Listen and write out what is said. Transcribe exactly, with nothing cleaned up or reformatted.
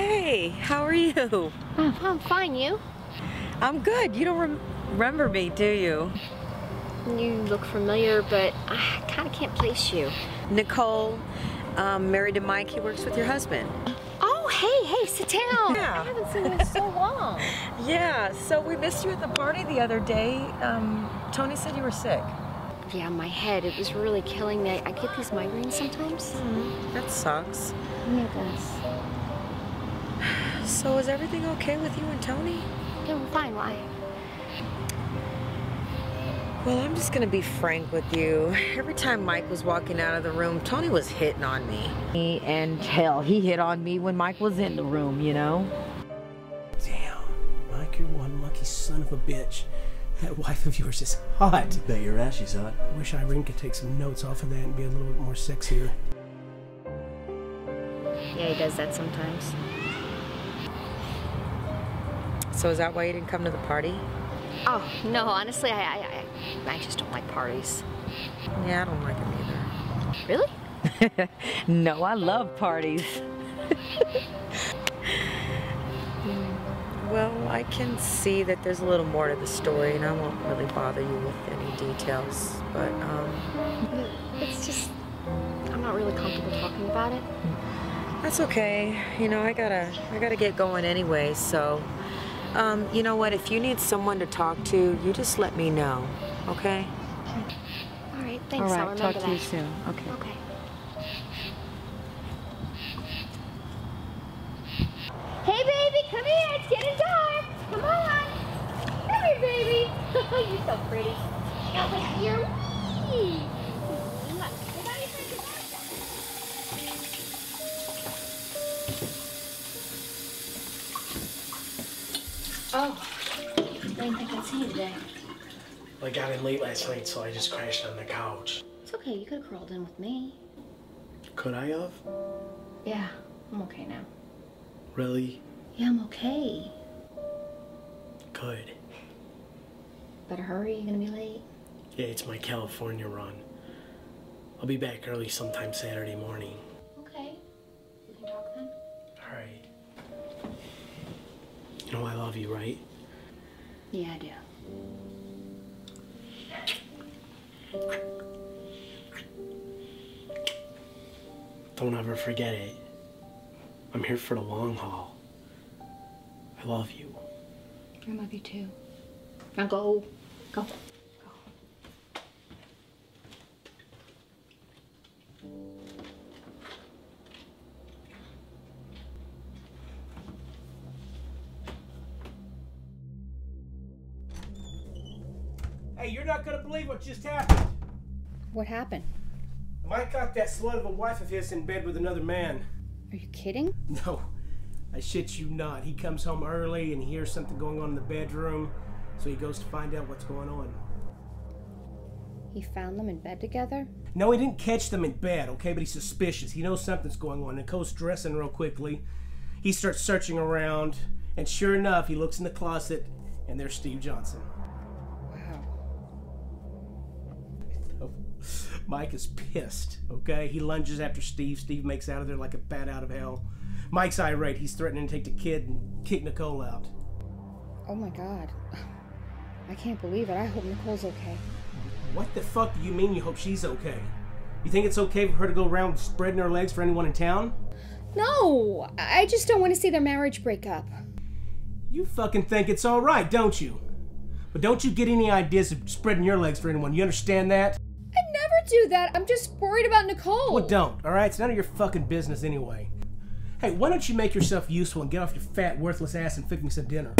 Hey, how are you? Oh, I'm fine, you? I'm good. You don't rem remember me, do you? You look familiar, but I kind of can't place you. Nicole, um, married to Mike. He works with your husband. Oh, hey, hey, sit down. Yeah. I haven't seen you in so long. Yeah, so we missed you at the party the other day. Um, Tony said you were sick. Yeah, my head. It was really killing me. I get these migraines sometimes. Mm-hmm. That sucks. Yeah, it does. So is everything okay with you and Tony? Yeah, we're fine. Why? Well, I'm just going to be frank with you. Every time Mike was walking out of the room, Tony was hitting on me. And hell, he hit on me when Mike was in the room, you know? Damn, Mike, you're one lucky son of a bitch. That wife of yours is hot. Bet your ass she's hot. I wish Irene could take some notes off of that and be a little bit more sexier. Yeah, he does that sometimes. So is that why you didn't come to the party? Oh, no, honestly, I, I, I, I just don't like parties. Yeah, I don't like them either. Really? No, I love parties. Well, I can see that there's a little more to the story, and I won't really bother you with any details, but, um... It's just, I'm not really comfortable talking about it. That's okay. You know, I gotta, I gotta get going anyway, so... Um, you know what? If you need someone to talk to, you just let me know, okay? All right, thanks. All right, I'll remember that. All right, talk to you soon. Okay. Okay. Hey, baby, come here. It's getting dark. Come on. Come here, baby. You're so pretty. Now, but you're wee. Oh, I didn't think I'd see you today. Well, I got in late last night, so I just crashed on the couch. It's okay. You could have crawled in with me. Could I have? Yeah, I'm okay now. Really? Yeah, I'm okay. Good. Better hurry, you're gonna be late. Yeah, it's my California run. I'll be back early sometime Saturday morning. Okay. We can talk then? All right. You know I love you, right? Yeah, I do. Don't ever forget it. I'm here for the long haul. I love you. I love you too. Now go. Go. Go. Hey, you're not gonna believe what just happened. What happened? Mike got that slut of a wife of his in bed with another man. Are you kidding? No, I shit you not. He comes home early and hears something going on in the bedroom, so he goes to find out what's going on. He found them in bed together? No, he didn't catch them in bed, okay, but he's suspicious. He knows something's going on. Nicole's dressing real quickly. He starts searching around, and sure enough, he looks in the closet, and there's Steve Johnson. Mike is pissed, okay? He lunges after Steve. Steve makes out of there like a bat out of hell. Mike's irate. He's threatening to take the kid and kick Nicole out. Oh, my God. I can't believe it. I hope Nicole's okay. What the fuck do you mean you hope she's okay? You think it's okay for her to go around spreading her legs for anyone in town? No! I just don't want to see their marriage break up. You fucking think it's all right, don't you? But don't you get any ideas of spreading your legs for anyone. You understand that? Do that. I'm just worried about Nicole. Well, don't, all right? It's none of your fucking business anyway. Hey, why don't you make yourself useful and get off your fat, worthless ass and fix me some dinner?